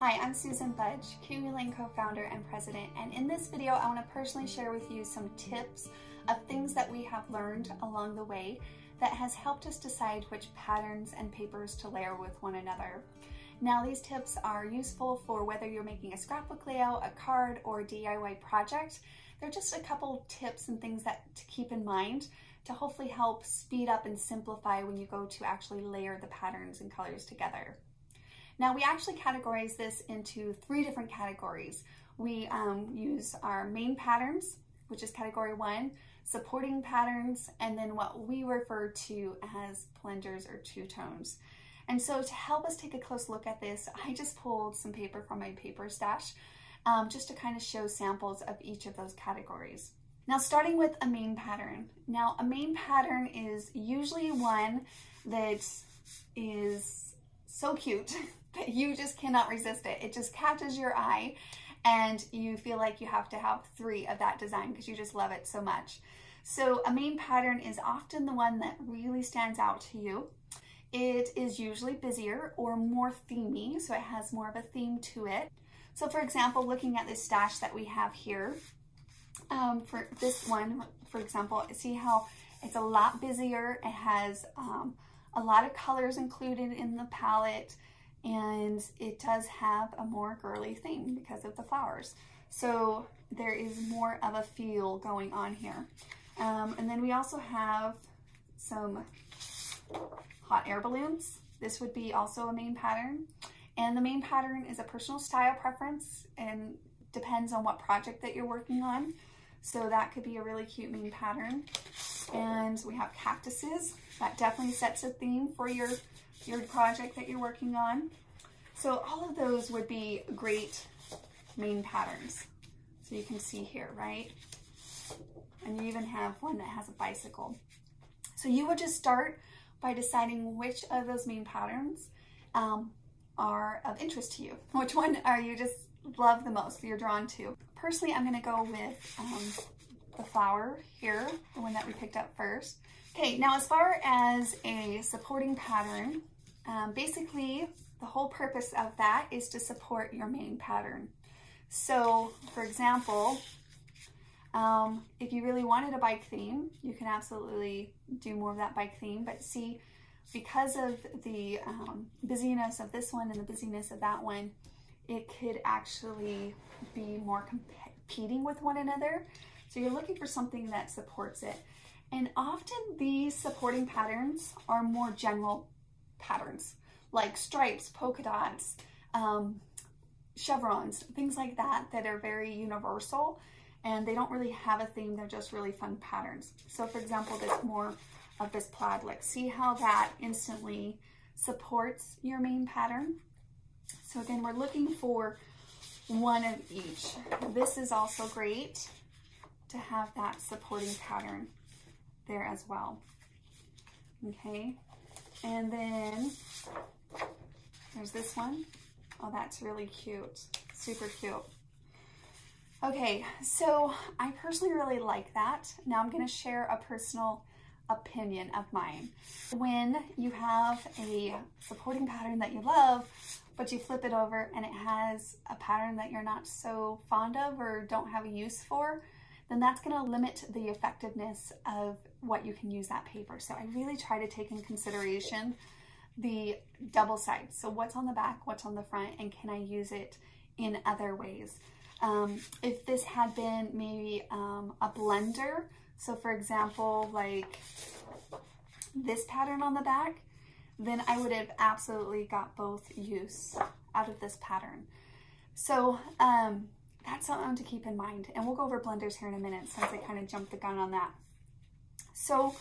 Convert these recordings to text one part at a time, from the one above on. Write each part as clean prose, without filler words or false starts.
Hi, I'm Susan Budge, Kiwi Lane co-founder and president, and in this video I want to personally share with you some tips of things that we have learned along the way that has helped us decide which patterns and papers to layer with one another. Now, these tips are useful for whether you're making a scrapbook layout, a card, or a DIY project. They're just a couple tips and things to keep in mind to hopefully help speed up and simplify when you go to actually layer the patterns and colors together. Now, we actually categorize this into three different categories. We use our main patterns, which is category one, supporting patterns, and then what we refer to as blenders or two-tones. And so to help us take a close look at this, I just pulled some paper from my paper stash just to kind of show samples of each of those categories. Now, starting with a main pattern. Now, a main pattern is usually one that is so cute that you just cannot resist it. It just catches your eye and you feel like you have to have three of that design because you just love it so much. So a main pattern is often the one that really stands out to you. It is usually busier or more themey, so it has more of a theme to it. So for example, looking at this stash that we have here, for this one, for example, see how it's a lot busier. It has a lot of colors included in the palette, and it does have a more girly theme because of the flowers. So there is more of a feel going on here. And then we also have some hot air balloons. This would be also a main pattern. And the main pattern is a personal style preference and depends on what project that you're working on. So that could be a really cute main pattern. And we have cactuses. That definitely sets a theme for your project that you're working on. So all of those would be great main patterns. So you can see here, right? And you even have one that has a bicycle. So you would just start by deciding which of those main patterns are of interest to you. Which one are you just love the most, you're drawn to? Personally, I'm gonna go with the flower here, the one that we picked up first. Okay, now as far as a supporting pattern, basically the whole purpose of that is to support your main pattern. So for example, if you really wanted a bike theme, you can absolutely do more of that bike theme, but see, because of the busyness of this one and the busyness of that one, it could actually be more competing with one another. So you're looking for something that supports it. And often these supporting patterns are more general patterns, like stripes, polka dots, chevrons, things like that, that are very universal and they don't really have a theme. They're just really fun patterns. So for example, this more of this plaid look, see how that instantly supports your main pattern. So again, we're looking for one of each. This is also great to have that supporting pattern there as well. Okay, and then there's this one. Oh, that's really cute, super cute. Okay, so I personally really like that. Now I'm gonna share a personal opinion of mine. When you have a supporting pattern that you love, but you flip it over and it has a pattern that you're not so fond of or don't have a use for, then that's going to limit the effectiveness of what you can use that paper. So I really try to take in consideration the double sides. So what's on the back, what's on the front, and can I use it in other ways? If this had been maybe a blender, so for example, like this pattern on the back, then I would have absolutely got both use out of this pattern. So, that's something to keep in mind. And we'll go over blenders here in a minute since I kind of jumped the gun on that. So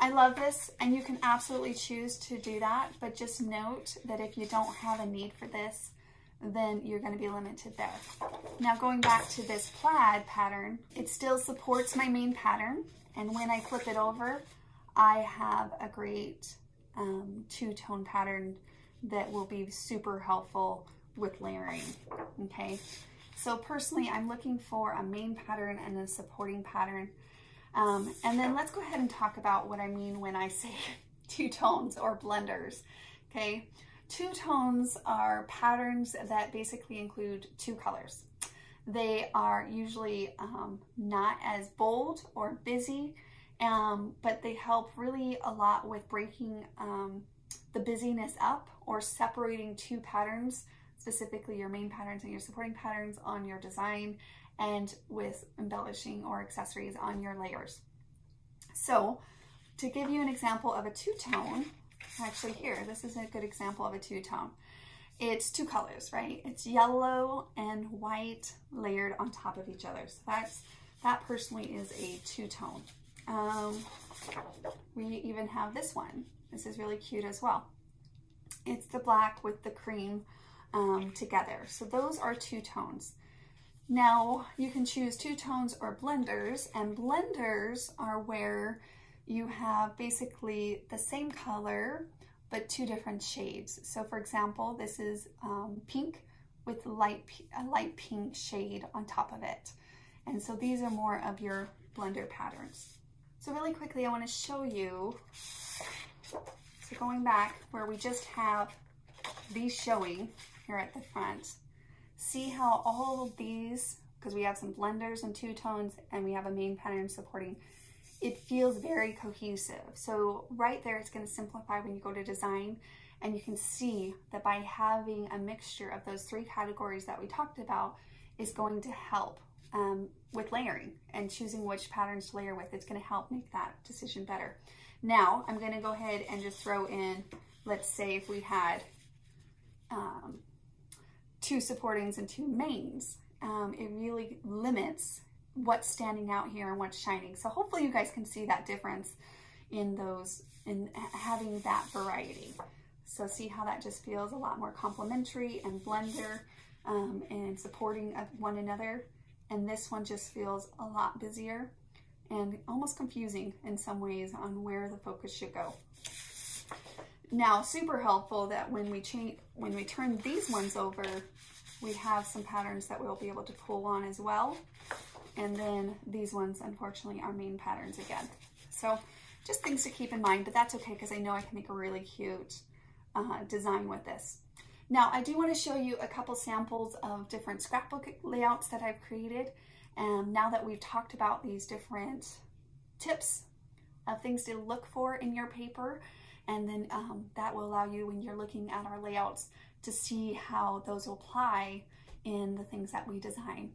I love this, and you can absolutely choose to do that, but just note that if you don't have a need for this, then you're going to be limited there. Now going back to this plaid pattern, it still supports my main pattern. And when I flip it over, I have a great two-tone pattern that will be super helpful with layering, okay? So personally, I'm looking for a main pattern and a supporting pattern. And then let's go ahead and talk about what I mean when I say two tones or blenders, okay? Two tones are patterns that basically include two colors. They are usually not as bold or busy, but they help really a lot with breaking the busyness up or separating two patterns, specifically your main patterns and your supporting patterns on your design, and with embellishing or accessories on your layers. So to give you an example of a two-tone, actually here, this is a good example of a two-tone. It's two colors, right? It's yellow and white layered on top of each other. So that personally is a two-tone. We even have this one. This is really cute as well. It's the black with the cream together. So those are two tones. Now you can choose two tones or blenders, and blenders are where you have basically the same color but two different shades. So for example, this is pink with a light pink shade on top of it. And so these are more of your blender patterns. So really quickly, I want to show you, so going back where we just have these showing here at the front, see how all of these, because we have some blenders and two tones and we have a main pattern supporting, it feels very cohesive. So right there, it's going to simplify when you go to design, and you can see that by having a mixture of those three categories that we talked about is going to help with layering and choosing which patterns to layer with. It's going to help make that decision better. Now I'm going to go ahead and just throw in, let's say if we had two supportings and two mains, it really limits what's standing out here and what's shining. So hopefully you guys can see that difference in those, in having that variety. So see how that just feels a lot more complementary and blender and supporting of one another. And this one just feels a lot busier and almost confusing in some ways on where the focus should go. Now, super helpful that when we turn these ones over, we have some patterns that we'll be able to pull on as well. And then these ones, unfortunately, are main patterns again. So just things to keep in mind, but that's okay because I know I can make a really cute design with this. Now, I do want to show you a couple samples of different scrapbook layouts that I've created. And now that we've talked about these different tips of things to look for in your paper, and then that will allow you, when you're looking at our layouts, to see how those apply in the things that we design.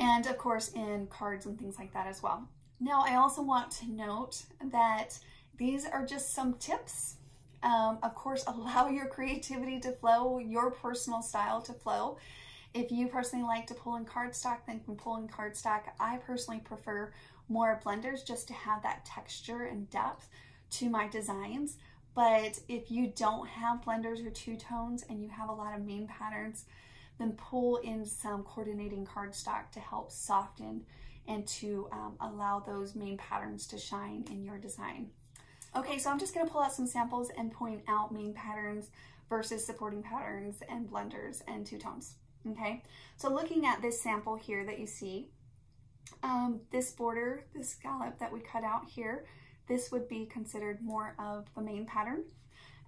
And of course in cards and things like that as well. Now I also want to note that these are just some tips. Of course, allow your creativity to flow, your personal style to flow. If you personally like to pull in cardstock, then you can pull in cardstock. I personally prefer more blenders just to have that texture and depth to my designs. But if you don't have blenders or two tones and you have a lot of main patterns, then pull in some coordinating cardstock to help soften and to allow those main patterns to shine in your design. Okay, so I'm just gonna pull out some samples and point out main patterns versus supporting patterns and blenders and two tones, okay? So looking at this sample here that you see, this border, this scallop that we cut out here, this would be considered more of the main pattern.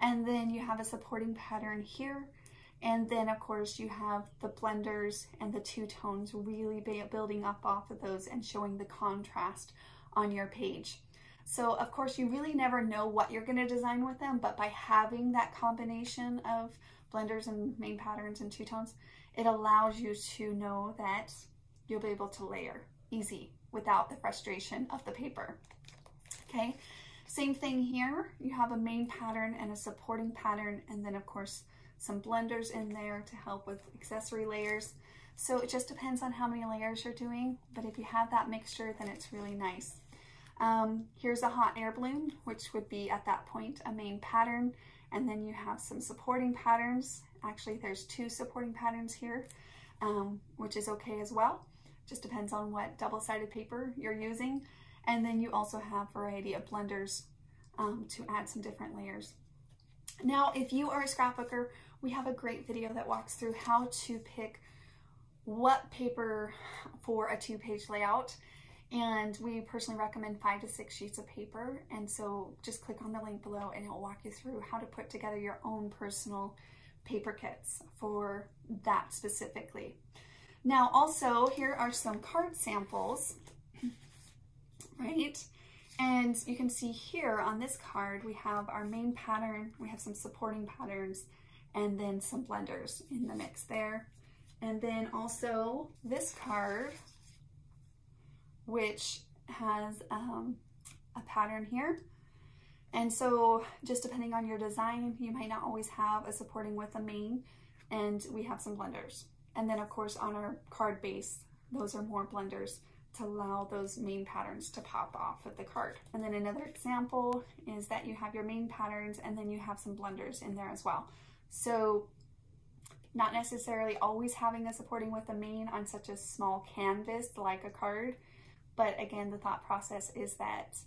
And then you have a supporting pattern here. And then of course you have the blenders and the two tones really building up off of those and showing the contrast on your page. So of course you really never know what you're gonna design with them, but by having that combination of blenders and main patterns and two tones, it allows you to know that you'll be able to layer easy without the frustration of the paper, okay? Same thing here, you have a main pattern and a supporting pattern, and then of course some blenders in there to help with accessory layers. So it just depends on how many layers you're doing, but if you have that mixture, then it's really nice. Here's a hot air balloon, which would be at that point a main pattern, and then you have some supporting patterns. Actually, there's two supporting patterns here, which is okay as well. Just depends on what double-sided paper you're using. And then you also have a variety of blenders to add some different layers. Now, if you are a scrapbooker, we have a great video that walks through how to pick what paper for a two-page layout. And we personally recommend 5 to 6 sheets of paper. And so just click on the link below and it will walk you through how to put together your own personal paper kits for that specifically. Now also, here are some card samples, right? And you can see here on this card, we have our main pattern, we have some supporting patterns, and then some blenders in the mix there. And then also this card, which has a pattern here. And so just depending on your design, you might not always have a supporting with a main, and we have some blenders. And then of course on our card base, those are more blenders to allow those main patterns to pop off of the card. And then another example is that you have your main patterns and then you have some blenders in there as well. So not necessarily always having a supporting with a main on such a small canvas like a card, but again, the thought process is that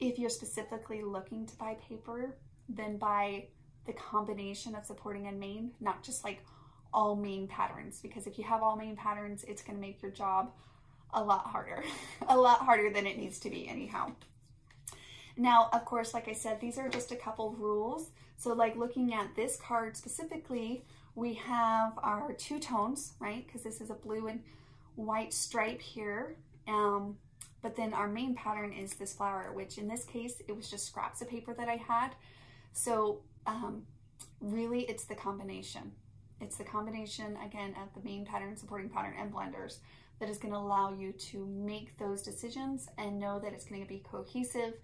if you're specifically looking to buy paper, then buy the combination of supporting and main, not just like all main patterns, because if you have all main patterns, it's going to make your job a lot harder, a lot harder than it needs to be anyhow. Now, of course, like I said, these are just a couple rules. So like looking at this card specifically, we have our two tones, right? Because this is a blue and white stripe here. But then our main pattern is this flower, which in this case, it was just scraps of paper that I had. So really it's the combination. It's the combination, again, of the main pattern, supporting pattern, and blenders that is going to allow you to make those decisions and know that it's going to be cohesive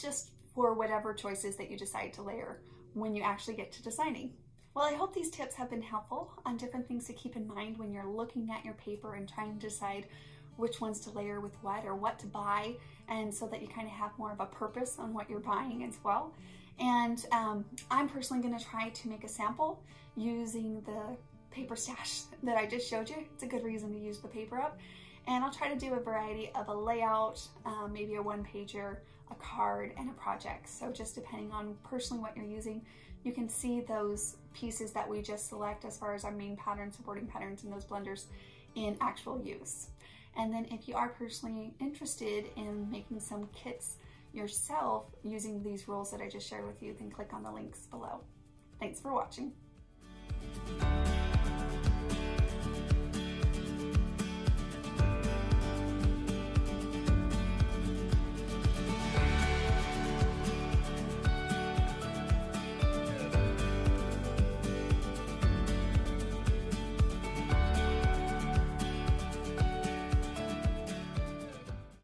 just for whatever choices that you decide to layer when you actually get to designing. Well, I hope these tips have been helpful on different things to keep in mind when you're looking at your paper and trying to decide which ones to layer with what or what to buy, and so that you kind of have more of a purpose on what you're buying as well. And I'm personally going to try to make a sample using the paper stash that I just showed you. It's a good reason to use the paper up. And I'll try to do a variety of a layout, maybe a one-pager, a card, and a project. So just depending on personally what you're using, you can see those pieces that we just select as far as our main pattern, supporting patterns, and those blenders in actual use. And then if you are personally interested in making some kits yourself using these rules that I just shared with you, then click on the links below. Thanks for watching.